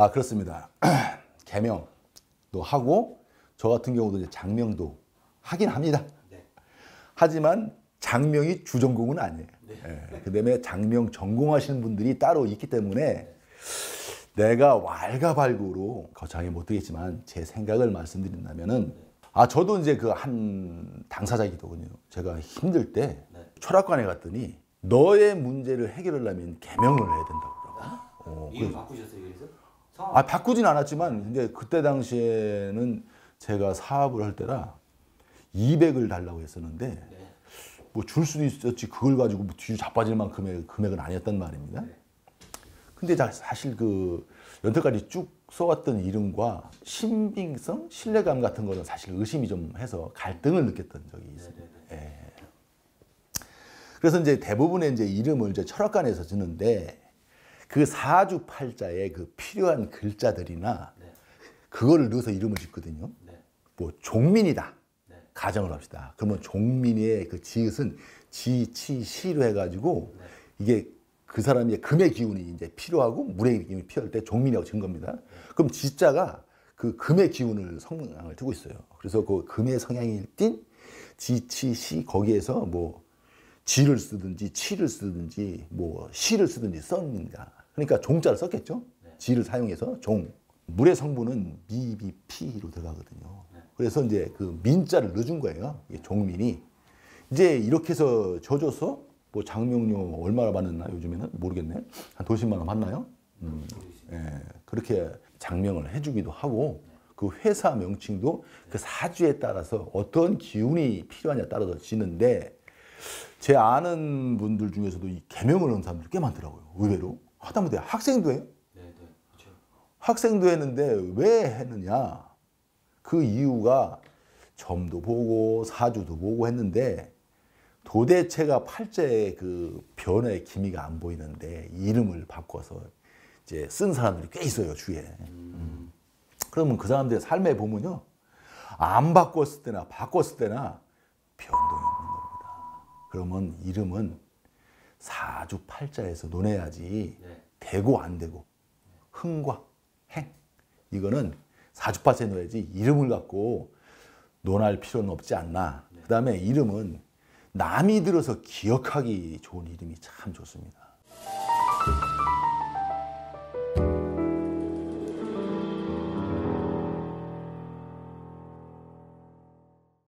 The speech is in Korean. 아, 그렇습니다. 계명도 하고 저 같은 경우도 이제 장명도 하긴 합니다. 네. 하지만 장명이 주전공은 아니에요. 네. 예, 그다음에 장명 전공하시는 분들이 따로 있기 때문에 내가 왈가발구로 거창하게 못 드리겠지만 제 생각을 말씀드린다면은, 아, 저도 이제 그 한 당사자이기도군요. 제가 힘들 때 철학관에 갔더니 너의 문제를 해결하려면 계명을 해야 된다고 그러고. 이거 바꾸셨어요, 그래서? 아, 바꾸진 않았지만 근데 그때 당시에는 제가 사업을 할 때라 200을 달라고 했었는데 네. 뭐 줄 수도 있었지 그걸 가지고 뭐 뒤자빠질 만큼의 금액은 아니었단 말입니다. 네. 근데 사실 그 여태까지 쭉 써왔던 이름과 신빙성, 신뢰감 같은 거는 사실 의심이 좀 해서 갈등을 느꼈던 적이 있습니다. 네. 네. 그래서 이제 대부분의 이제 이름을 이제 철학관에서 주는데 그 사주팔자에 그 필요한 글자들이나 네. 그거를 넣어서 이름을 짓거든요. 네. 뭐 종민이다. 네. 가정을 합시다. 그러면 종민이의 그 지읒은 지, 치, 시로 해가지고 네. 이게 그 사람의 금의 기운이 이제 필요하고 물의 기운이 필요할 때 종민이라고 진 겁니다. 네. 그럼 지자가 그 금의 기운을 성향을 두고 있어요. 그래서 그 금의 성향일 땐 지, 치, 시 거기에서 뭐 지를 쓰든지 치를 쓰든지 뭐 시를 쓰든지 썼는가. 그러니까 종자를 썼겠죠. 네. 지를 사용해서 종. 물의 성분은 미, 비, 피로 들어가거든요. 네. 그래서 이제 그 민자를 넣어준 거예요. 종민이. 이제 이렇게 해서 져줘서 뭐 장명료 얼마나 받았나 요즘에는 모르겠네. 한 50만 원 받나요? 예. 그렇게 장명을 해주기도 하고 그 회사 명칭도 그 사주에 따라서 어떤 기운이 필요하냐에 따라서 지는데 제 아는 분들 중에서도 이 계명을 하는 사람들이 꽤 많더라고요. 의외로. 하다못해 학생도 해요. 네, 그렇죠. 학생도 했는데 왜 했느냐. 그 이유가 점도 보고 사주도 보고 했는데 도대체가 팔자의 그 변화의 기미가 안 보이는데 이름을 바꿔서 이제 쓴 사람들이 꽤 있어요. 주위에. 그러면 그 사람들의 삶에 보면요. 안 바꿨을 때나 바꿨을 때나 변동이 없는 겁니다. 그러면 이름은 사주팔자에서 논해야지 네. 되고 안 되고 흥과 행 이거는 사주팔자에 논해야지 이름을 갖고 논할 필요는 없지 않나. 네. 그 다음에 이름은 남이 들어서 기억하기 좋은 이름이 참 좋습니다.